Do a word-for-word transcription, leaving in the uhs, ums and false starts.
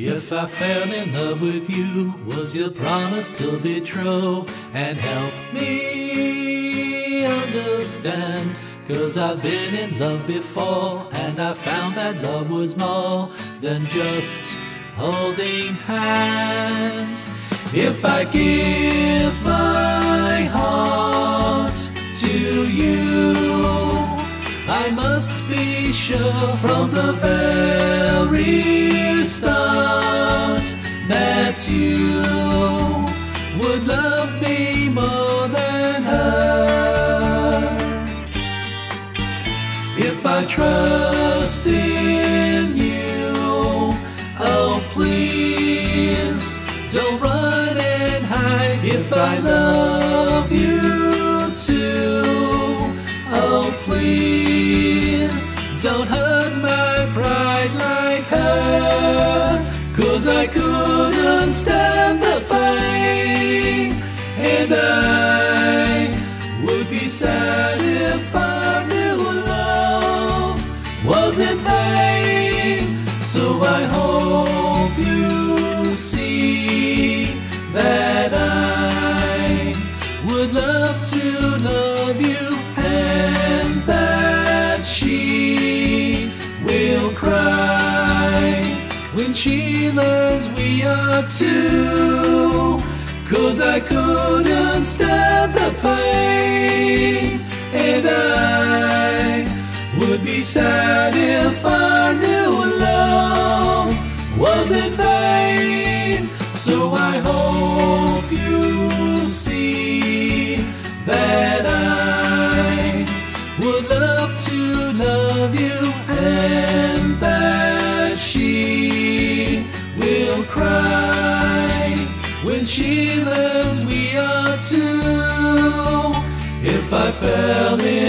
If I fell in love with you, was your promise still be true? And help me understand, 'cause I've been in love before, and I found that love was more than just holding hands. If I give my heart to you, I must be sure from the very start that you would love me more than her. If I trust in you, oh please don't run and hide. If I love you too, oh please don't hurt my pride like her. 'Cause I couldn't stand the pain, and I would be sad if I knew love was in vain. So I hope you see that I would love to love you, and that she will cry when she learns we are two. 'Cause I couldn't stand the pain, and I would be sad if I knew love was in vain. So I hope you see that I would love to love you, and that she will cry when she learns we are two. If I fell in